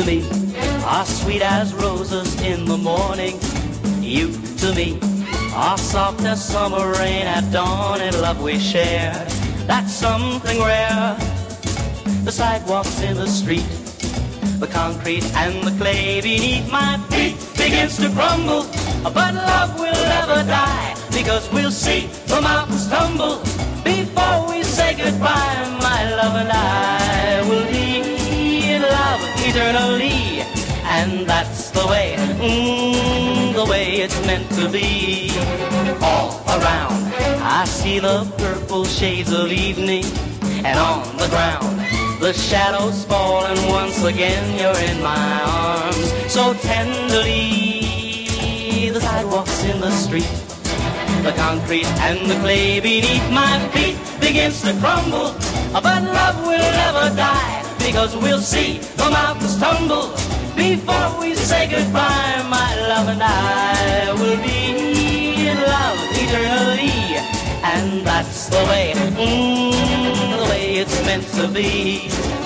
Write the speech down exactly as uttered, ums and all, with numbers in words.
to me are sweet as roses in the morning. You to me are soft as summer rain at dawn, and love we share, that's something rare. The sidewalks in the street, the concrete and the clay beneath my feet begins to crumble, but love will never die, because we'll see the mountains tumble before we say goodbye. My love and I will be in love eternally, and that's the way, mm, the way it's meant to be. All around I see the purple shades of evening, and on the ground the shadows fall, and once again you're in my arms so tenderly. The sidewalks in the street, the concrete and the clay beneath my feet begins to crumble, but love will never die, because we'll see the mountains tumble before we say goodbye. My love and I will be in love eternally, and that's the way, mm, the way it's meant to be.